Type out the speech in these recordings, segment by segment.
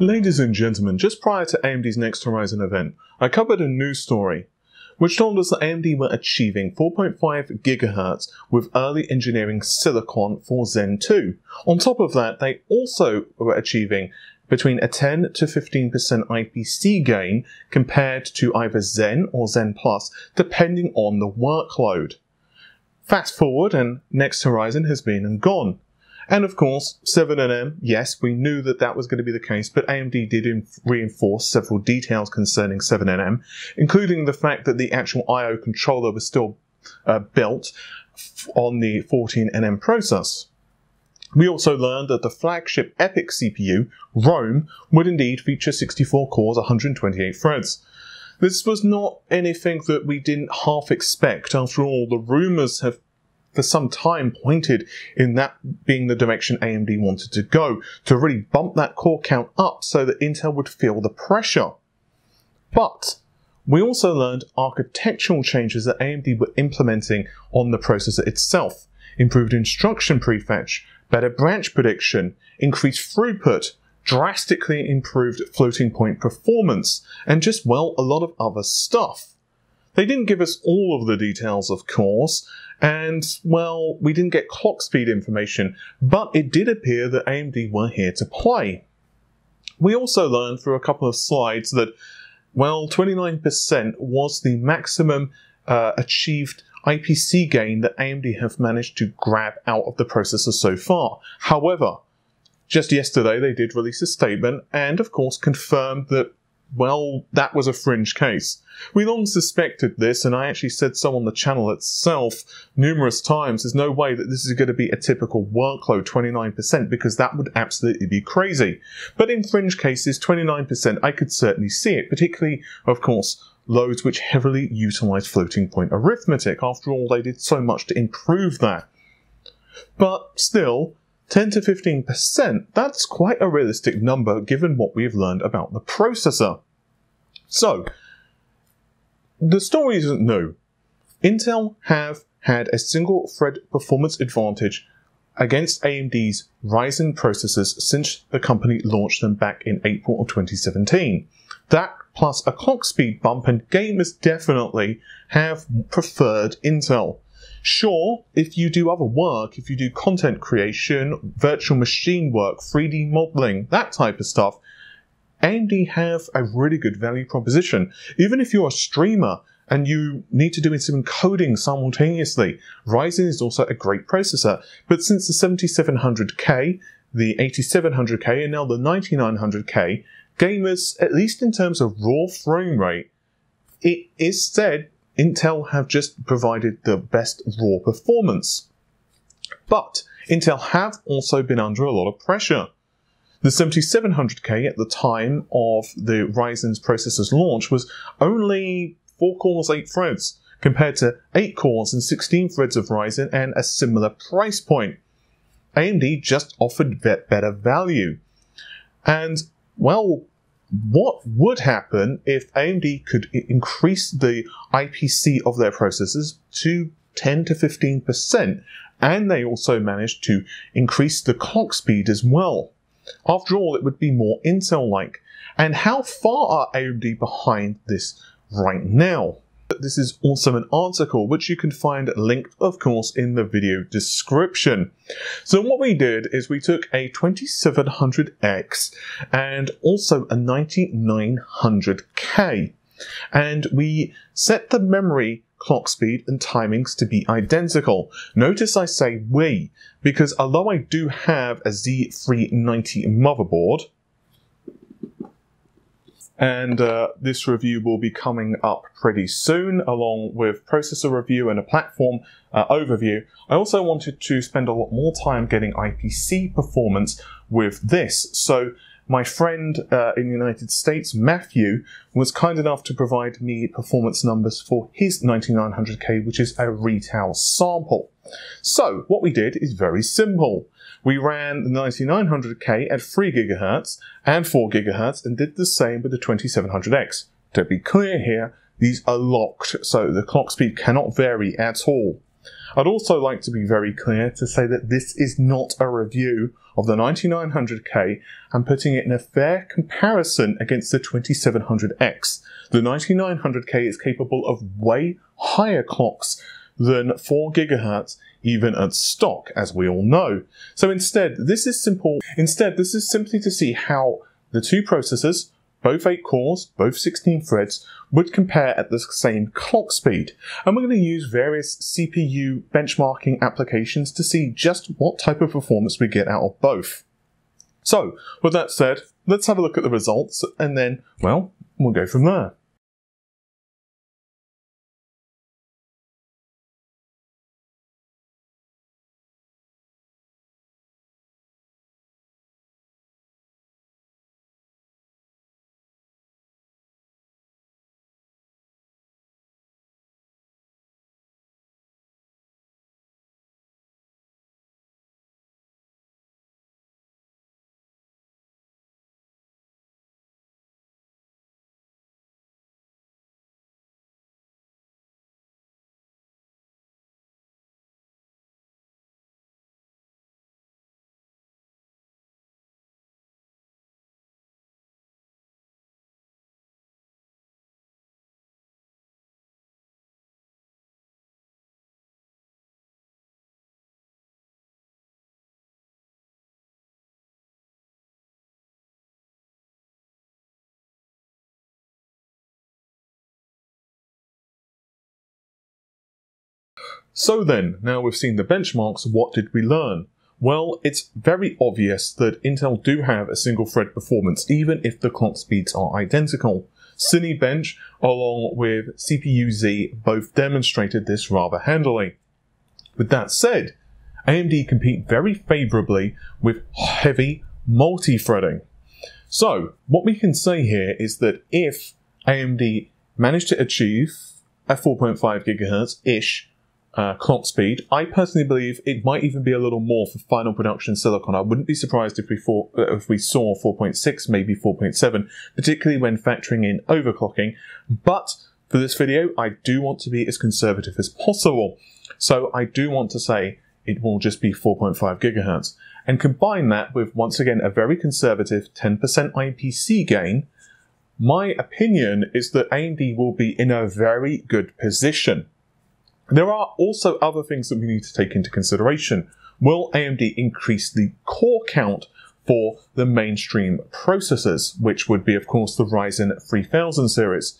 Ladies and gentlemen, just prior to AMD's Next Horizon event, I covered a news story which told us that AMD were achieving 4.5 GHz with early engineering silicon for Zen 2. On top of that, they also were achieving between a 10 to 15% IPC gain compared to either Zen or Zen Plus, depending on the workload. Fast forward and Next Horizon has been and gone. And of course, 7NM, yes, we knew that that was going to be the case, but AMD did reinforce several details concerning 7NM, including the fact that the actual I/O controller was still built on the 14NM process. We also learned that the flagship EPYC CPU, Rome, would indeed feature 64 cores, 128 threads. This was not anything that we didn't half expect. After all, the rumors have for some time pointed in that being the direction AMD wanted to go, to really bump that core count up so that Intel would feel the pressure. But we also learned architectural changes that AMD were implementing on the processor itself. Improved instruction prefetch, better branch prediction, increased throughput, drastically improved floating point performance, and just, well, a lot of other stuff. They didn't give us all of the details, of course, and, well, we didn't get clock speed information, but it did appear that AMD were here to play. We also learned through a couple of slides that, well, 29% was the maximum achieved IPC gain that AMD have managed to grab out of the processor so far. However, just yesterday they did release a statement and, of course, confirmed that, well, that was a fringe case. We long suspected this, and I actually said so on the channel itself numerous times. There's no way that this is going to be a typical workload, 29%, because that would absolutely be crazy. But in fringe cases, 29%, I could certainly see it, particularly, of course, loads which heavily utilize floating point arithmetic. After all, they did so much to improve that. But still, 10 to 15%, that's quite a realistic number given what we've learned about the processor. So, the story isn't new. Intel have had a single thread performance advantage against AMD's Ryzen processors since the company launched them back in April of 2017. That plus a clock speed bump, and gamers definitely have preferred Intel. Sure, if you do other work, if you do content creation, virtual machine work, 3D modeling, that type of stuff, AMD have a really good value proposition. Even if you're a streamer and you need to do some coding simultaneously, Ryzen is also a great processor. But since the 7700K, the 8700K, and now the 9900K, gamers, at least in terms of raw frame rate, it is said Intel have just provided the best raw performance. But Intel have also been under a lot of pressure. The 7700K at the time of the Ryzen's processor's launch was only 4 cores, 8 threads, compared to 8 cores and 16 threads of Ryzen and a similar price point. AMD just offered better value. And, well, what would happen if AMD could increase the IPC of their processors to 10 to 15%, and they also managed to increase the clock speed as well? After all, it would be more Intel-like. And how far are AMD behind this right now? This is also an article which you can find linked, of course, in the video description. So what we did is we took a 2700X and also a 9900K, and we set the memory clock speed and timings to be identical. Notice I say we, because although I do have a Z390 motherboard, and this review will be coming up pretty soon, along with processor review and a platform overview. I also wanted to spend a lot more time getting IPC performance with this. So my friend in the United States, Matthew, was kind enough to provide me performance numbers for his 9900K, which is a retail sample. So what we did is very simple. We ran the 9900K at 3 GHz and 4 GHz and did the same with the 2700X. To be clear here, these are locked, so the clock speed cannot vary at all. I'd also like to be very clear to say that this is not a review of the 9900K. I'm putting it in a fair comparison against the 2700X. The 9900K is capable of way higher clocks than 4 GHz even at stock, as we all know. So instead this is simply to see how the two processors, both 8 cores, both 16 threads, would compare at the same clock speed. And we're going to use various CPU benchmarking applications to see just what type of performance we get out of both. So, with that said, let's have a look at the results, and then, well, we'll go from there. So then, now we've seen the benchmarks, what did we learn? Well, it's very obvious that Intel do have a single thread performance, even if the clock speeds are identical. Cinebench, along with CPU-Z, both demonstrated this rather handily. With that said, AMD compete very favorably with heavy multi-threading. So, what we can say here is that if AMD managed to achieve a 4.5 GHz-ish clock speed, I personally believe it might even be a little more for final production silicon. I wouldn't be surprised if we saw 4.6, maybe 4.7, particularly when factoring in overclocking. But for this video, I do want to be as conservative as possible. So I do want to say it will just be 4.5 gigahertz. And combine that with, once again, a very conservative 10% IPC gain, my opinion is that AMD will be in a very good position. There are also other things that we need to take into consideration. Will AMD increase the core count for the mainstream processors, which would be, of course, the Ryzen 3000 series?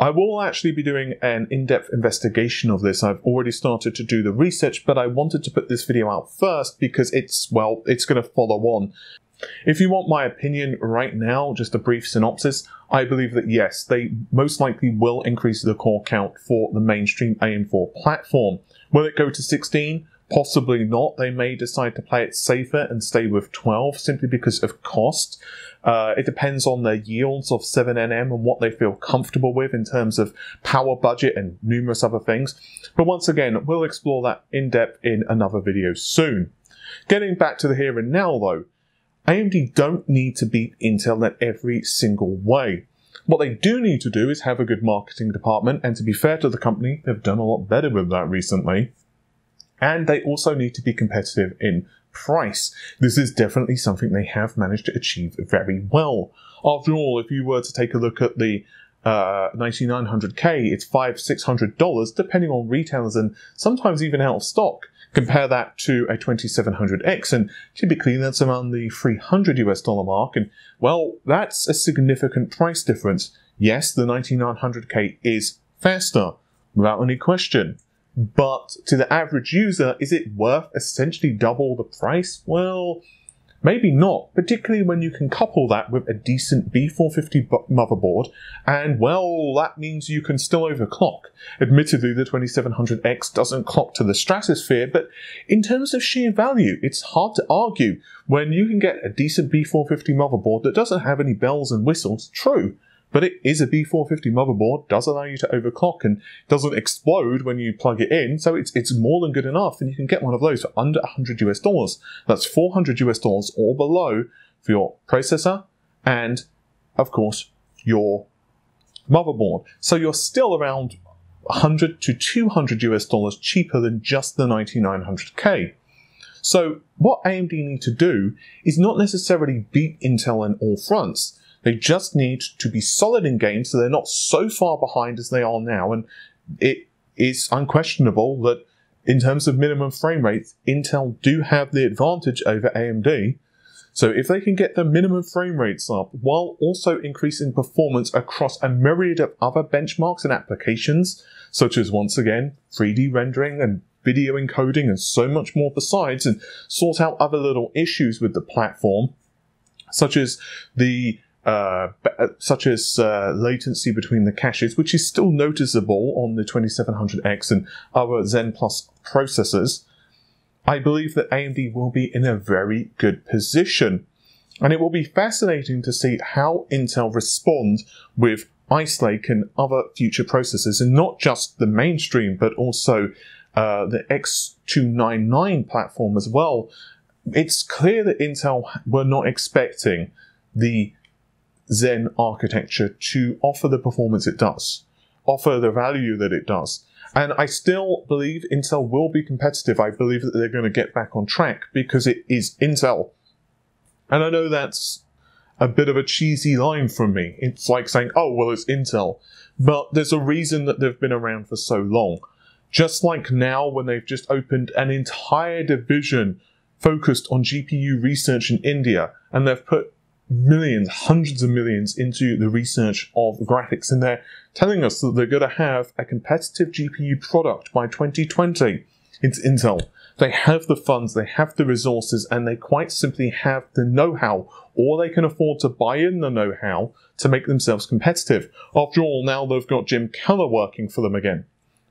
I will actually be doing an in-depth investigation of this. I've already started to do the research, but I wanted to put this video out first because it's going to follow on. If you want my opinion right now, just a brief synopsis, I believe that yes, they most likely will increase the core count for the mainstream AM4 platform. Will it go to 16? Possibly not. They may decide to play it safer and stay with 12 simply because of cost. It depends on their yields of 7NM and what they feel comfortable with in terms of power budget and numerous other things. But once again, we'll explore that in depth in another video soon. Getting back to the here and now though, AMD don't need to beat Intel at every single way. What they do need to do is have a good marketing department, and to be fair to the company, they've done a lot better with that recently. And they also need to be competitive in price. This is definitely something they have managed to achieve very well. After all, if you were to take a look at the 9900K, it's $500–$600 depending on retailers and sometimes even out of stock. Compare that to a 2700X, and typically that's around the $300 mark, and well, that's a significant price difference. Yes, the 9900K is faster, without any question, but to the average user, is it worth essentially double the price? Well, maybe not, particularly when you can couple that with a decent B450 motherboard, and well, that means you can still overclock. Admittedly, the 2700X doesn't clock to the stratosphere, but in terms of sheer value, it's hard to argue when you can get a decent B450 motherboard that doesn't have any bells and whistles, true, but it is a B450 motherboard, does allow you to overclock and doesn't explode when you plug it in, so it's more than good enough, and you can get one of those for under $100. That's $400 or below for your processor and, of course, your motherboard. So you're still around $100 to $200 cheaper than just the 9900K. So what AMD need to do is not necessarily beat Intel in all fronts. They just need to be solid in games so they're not so far behind as they are now. And it is unquestionable that in terms of minimum frame rates, Intel do have the advantage over AMD. So if they can get the minimum frame rates up while also increasing performance across a myriad of other benchmarks and applications, such as, once again, 3D rendering and video encoding and so much more besides, and sort out other little issues with the platform, such as latency between the caches, which is still noticeable on the 2700X and other Zen Plus processors, I believe that AMD will be in a very good position. And it will be fascinating to see how Intel respond with Ice Lake and other future processors, and not just the mainstream, but also the X299 platform as well. It's clear that Intel were not expecting the Zen architecture to offer the performance it does, offer the value that it does. And I still believe Intel will be competitive. I believe that they're going to get back on track because it is Intel. And I know that's a bit of a cheesy line from me. It's like saying, oh, well, it's Intel. But there's a reason that they've been around for so long. Just like now when they've just opened an entire division focused on GPU research in India, and they've put millions, hundreds of millions into the research of graphics, and they're telling us that they're going to have a competitive GPU product by 2020. It's Intel. They have the funds, they have the resources, and they quite simply have the know-how, or they can afford to buy in the know-how to make themselves competitive. After all, now they've got Jim Keller working for them again.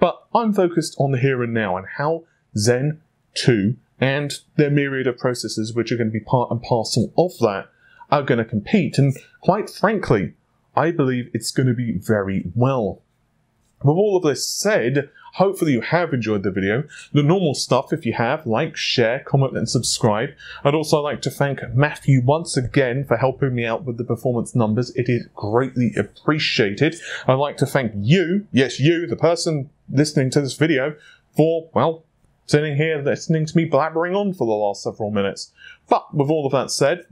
But I'm focused on the here and now and how Zen 2 and their myriad of processors, which are going to be part and parcel of that, are going to compete. And quite frankly, I believe it's going to be very well. With all of this said, hopefully you have enjoyed the video. The normal stuff, if you have, like, share, comment, and subscribe. I'd also like to thank Matthew once again for helping me out with the performance numbers. It is greatly appreciated. I'd like to thank you, yes, you, the person listening to this video, for, well, sitting here listening to me blabbering on for the last several minutes. But with all of that said,